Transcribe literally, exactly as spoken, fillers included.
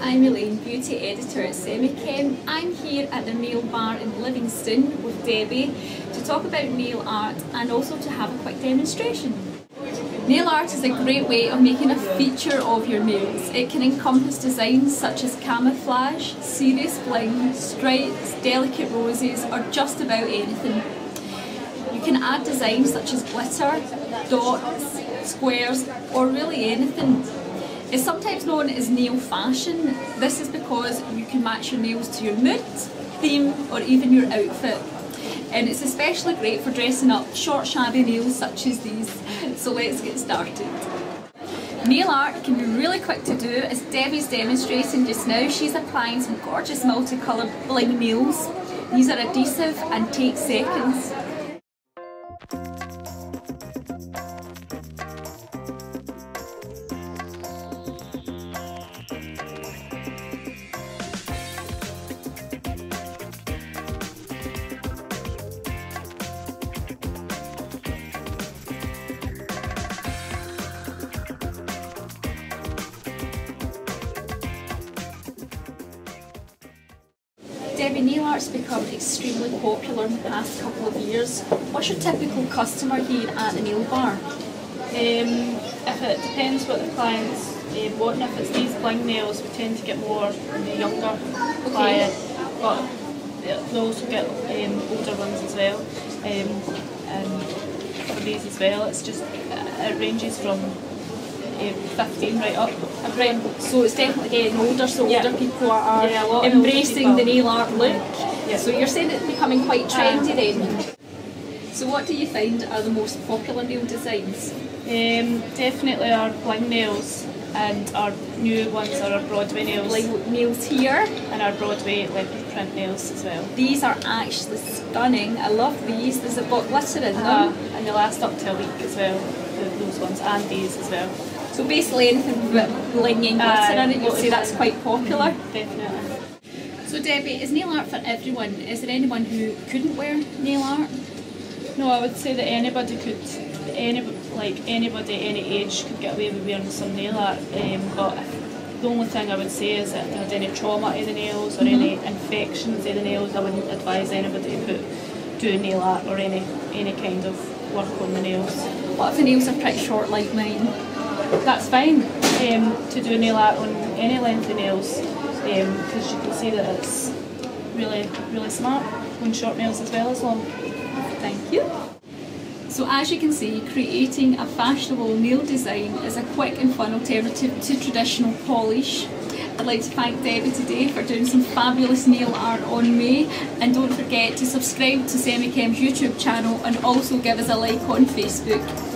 I'm Elaine, beauty editor at Semichem. I'm here at the nail bar in Livingston with Debbie to talk about nail art and also to have a quick demonstration. Nail art is a great way of making a feature of your nails. It can encompass designs such as camouflage, serious bling, stripes, delicate roses, or just about anything. You can add designs such as glitter, dots, squares, or really anything. It's sometimes known as nail fashion. This is because you can match your nails to your mood, theme, or even your outfit. And it's especially great for dressing up short, shabby nails such as these. So let's get started. Nail art can be really quick to do, as Debbie's demonstrating just now. She's applying some gorgeous multicoloured bling nails. These are adhesive and take seconds. Debbie, nail art's become extremely popular in the past couple of years. What's your typical customer here at the nail bar? Um, if it depends what the clients uh, want. If it's these bling nails, we tend to get more the younger okay. client, but they also get um, older ones as well. Um, and for these as well, it's just it ranges from fifteen right up. Right. So it's definitely getting older, so yeah. older people are yeah, a lot embracing people. the nail art look. Yeah. So you're saying it's becoming quite trendy um, then. So what do you find are the most popular nail designs? Um, definitely our bling nails and our new ones are our Broadway nails. Bling nails here. And our Broadway leopard print nails as well. These are actually stunning. I love these. There's a lot of glitter in uh, them. And they last up to a week as well, those ones, and these as well. So basically anything with bling and glitter in it, you'll see that's quite popular. Definitely. So Debbie, is nail art for everyone? Is there anyone who couldn't wear nail art? No, I would say that anybody could, any, like anybody any age could get away with wearing some nail art, um, but the only thing I would say is that if they had any trauma to the nails or mm-hmm. any infections to the nails, I wouldn't advise anybody to put, do nail art or any, any kind of work on the nails. What if the nails are pretty short like mine? That's fine um, to do nail art on any length of nails, because um, you can see that it's really, really smart on short nails as well as long. Thank you. So as you can see, creating a fashionable nail design is a quick and fun alternative to traditional polish. I'd like to thank Debbie today for doing some fabulous nail art on me, and don't forget to subscribe to Semichem's YouTube channel and also give us a like on Facebook.